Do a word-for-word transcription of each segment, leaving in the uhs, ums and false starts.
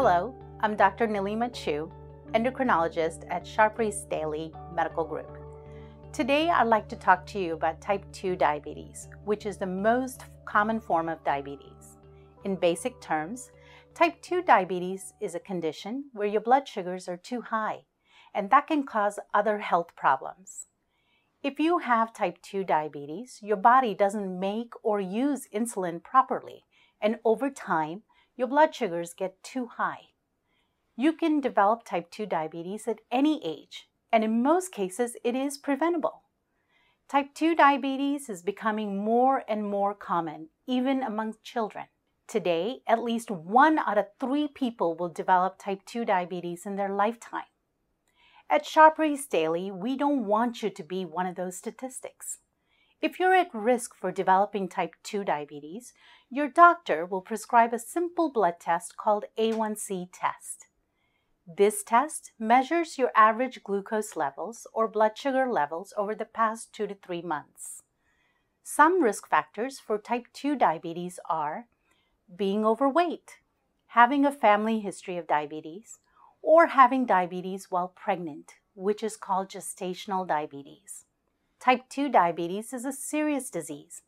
Hello, I'm Doctor Nilima Chu, endocrinologist at Sharp Rees-Stealy Medical Group. Today I'd like to talk to you about type two diabetes, which is the most common form of diabetes. In basic terms, type two diabetes is a condition where your blood sugars are too high, and that can cause other health problems. If you have type two diabetes, your body doesn't make or use insulin properly, and over time, your blood sugars get too high. You can develop type two diabetes at any age, and in most cases, it is preventable. Type two diabetes is becoming more and more common, even among children. Today, at least one out of three people will develop type two diabetes in their lifetime. At Sharp Rees-Stealy, we don't want you to be one of those statistics. If you're at risk for developing type two diabetes, your doctor will prescribe a simple blood test called A one C test. This test measures your average glucose levels or blood sugar levels over the past two to three months. Some risk factors for type two diabetes are being overweight, having a family history of diabetes, or having diabetes while pregnant, which is called gestational diabetes. Type two diabetes is a serious disease,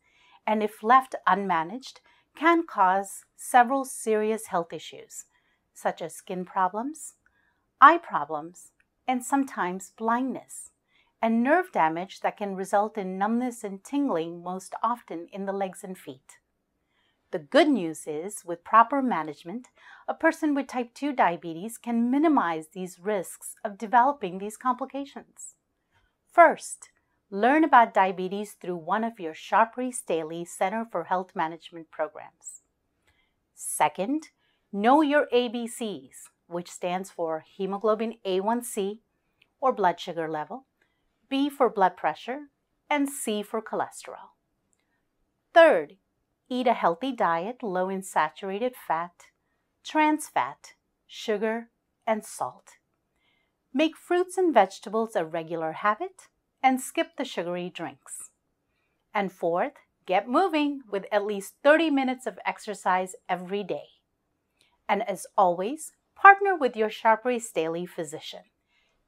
and if left unmanaged, can cause several serious health issues, such as skin problems, eye problems, and sometimes blindness, and nerve damage that can result in numbness and tingling, most often in the legs and feet. The good news is, with proper management, a person with type two diabetes can minimize these risks of developing these complications. First, learn about diabetes through one of your Sharp Rees-Stealy Center for Health Management programs. Second, know your A B Cs, which stands for hemoglobin A one C, or blood sugar level, B for blood pressure, and C for cholesterol. Third, eat a healthy diet low in saturated fat, trans fat, sugar, and salt. Make fruits and vegetables a regular habit and skip the sugary drinks. And fourth, get moving with at least thirty minutes of exercise every day. And as always, partner with your Sharp Rees-Stealy physician.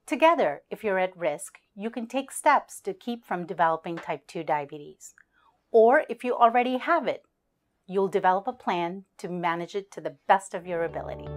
Together, if you're at risk, you can take steps to keep from developing type two diabetes. Or if you already have it, you'll develop a plan to manage it to the best of your ability.